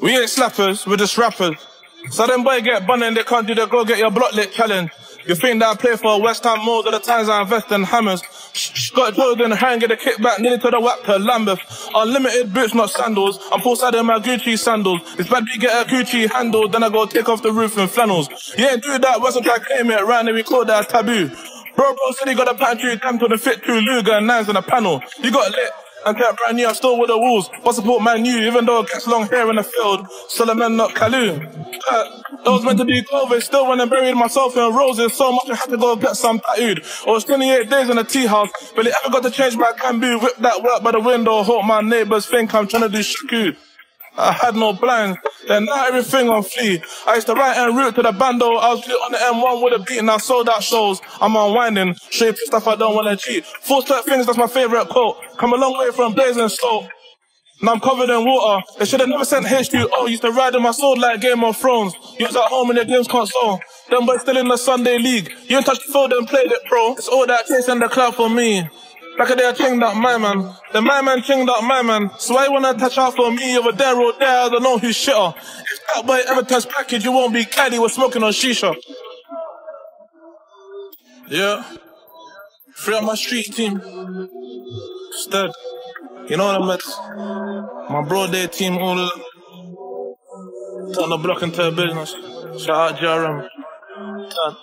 We ain't slappers, we're just rappers. So them boy get bun and they can't do the go get your block lit challenge. You think that I play for West Ham more than the times I invest in hammers. Got Jordan hang, get a kickback, nearly to the whack to Lambeth. Unlimited boots, not sandals. I'm full-sided in my Gucci sandals. This bad beat get a Gucci handle, then I go take off the roof in flannels. You ain't do that, West Ham try claim it, round and we call that taboo. Bro said he got a pantry, damn to the fit through Luger and nines on a panel. You got lit. And kept brand new, I'm still with the wolves. But support Man U, even though it gets long hair in the field. Solomon, not Kalou. That was meant to be COVID. Still when I buried myself in roses, so much I had to go get some tattooed. I was 28 days in a tea house, but I ever got to change my cambu. Whip that work by the window, hope my neighbours think I'm trying to do shaku. I had no blinds, then now everything on flea. I used to write and route to the bando. I was lit on the M1 with a beat and I sold out shows. I'm unwinding, straight stuff I don't wanna cheat. Full step things, that's my favourite quote. Come a long way from blazing slow. Now I'm covered in water. They should have never sent H2O. Used to ride in my sword like Game of Thrones. You was at home in the games console. Them boys still in the Sunday league. You ain't touched the field and played it, pro. It's all that chasing the cloud for me. Back a day I chinged up my man, then my man chinged up my man. So why you wanna touch out for me over there or there? I don't know who's shitter. If that boy ever touch package, you won't be caddy. We're smoking on shisha. Yeah, free up my street team. Stead, you know what I meant. My bro day team all of them. Turn the block into a business. Shout out JRM.